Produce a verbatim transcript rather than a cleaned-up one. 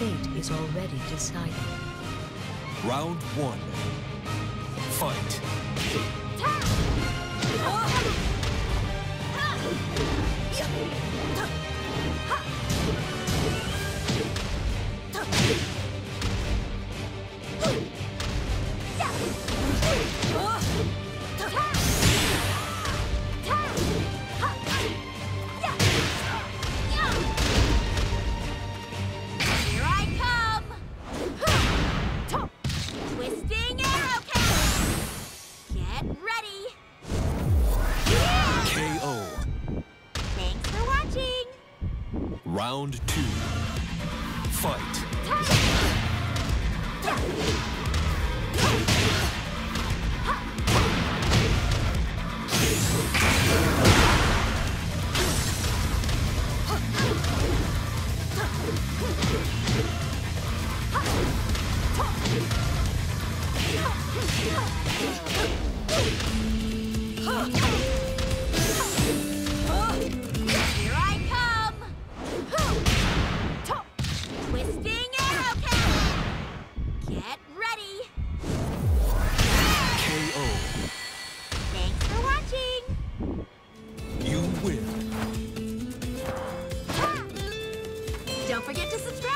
fate is already decided. Round one. Fight. Round two, fight. Don't forget to subscribe.